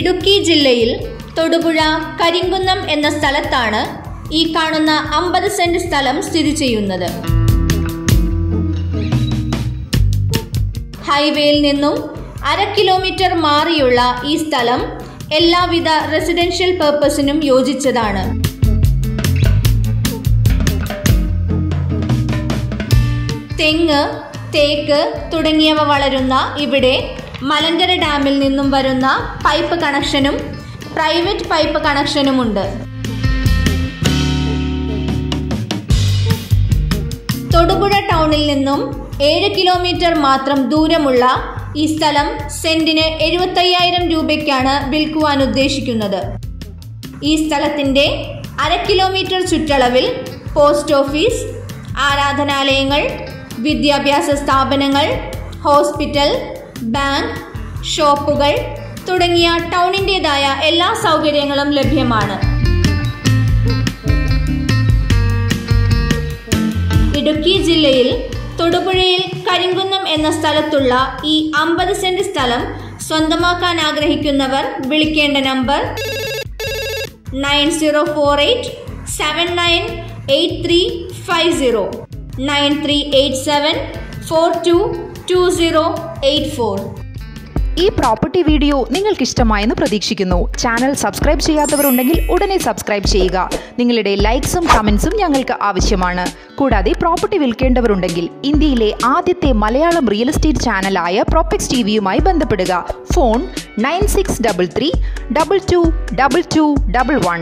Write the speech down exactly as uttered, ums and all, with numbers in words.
ഇടുക്കി ജില്ലയിൽ തൊടുപുഴ കരിങ്കുന്നം എന്ന സ്ഥലത്താണ് ഈ കാണുന്ന അമ്പത് സെന്റ് സ്ഥലം സ്ഥിതി ചെയ്യുന്നത്. ഹൈവേയിൽ നിന്നും അര കിലോമീറ്റർ മാറിയുള്ള ഈ സ്ഥലം എല്ലാവിധ റെസിഡൻഷ്യൽ പർപ്പസിനും യോജിച്ചതാണ്. തെങ്ങ്, തേക്ക് തുടങ്ങിയവ വളരുന്ന ഇവിടെ മലങ്കര ഡാമിൽ നിന്നും വരുന്ന പൈപ്പ് കണക്ഷനും പ്രൈവറ്റ് പൈപ്പ് കണക്ഷനുമുണ്ട്. തൊടുപുഴ ടൗണിൽ നിന്നും ഏഴ് കിലോമീറ്റർ മാത്രം ദൂരമുള്ള ഈ സ്ഥലം സെന്റിന് എഴുപത്തയ്യായിരം രൂപയ്ക്കാണ് വിൽക്കുവാൻ ഉദ്ദേശിക്കുന്നത്. ഈ സ്ഥലത്തിൻ്റെ അര കിലോമീറ്റർ ചുറ്റളവിൽ പോസ്റ്റ് ഓഫീസ്, ആരാധനാലയങ്ങൾ, വിദ്യാഭ്യാസ സ്ഥാപനങ്ങൾ, ഹോസ്പിറ്റൽ, ബാങ്ക്, ഷോപ്പുകൾ തുടങ്ങിയ ടൗണിൻ്റെതായ എല്ലാ സൗകര്യങ്ങളും ലഭ്യമാണ്. ഇടുക്കി ജില്ലയിൽ തൊടുപുഴയിൽ കരിങ്കുന്നം എന്ന സ്ഥലത്തുള്ള ഈ അമ്പത് സെന്റ് സ്ഥലം സ്വന്തമാക്കാൻ ആഗ്രഹിക്കുന്നവർ വിളിക്കേണ്ട number nine zero four eight seven nine eight three five zero, nine three eight seven four two two zero eight four. ഈ പ്രോപ്പർട്ടി വീഡിയോ നിങ്ങൾക്ക് ഇഷ്ടമായെന്ന് പ്രതീക്ഷിക്കുന്നു. ചാനൽ സബ്സ്ക്രൈബ് ചെയ്യാത്തവരുണ്ടെങ്കിൽ ഉടനെ സബ്സ്ക്രൈബ് ചെയ്യുക. നിങ്ങളുടെ ലൈക്സും കമൻസും ഞങ്ങൾക്ക് ആവശ്യമാണ്. കൂടാതെ പ്രോപ്പർട്ടി വിൽക്കേണ്ടവരുണ്ടെങ്കിൽ ഇന്ത്യയിലെ ആദ്യത്തെ മലയാളം റിയൽ എസ്റ്റേറ്റ് ചാനലായ പ്രോപെക്സ് ടി വിയുമായി ബന്ധപ്പെടുക. Phone nine six double three double two double two double one.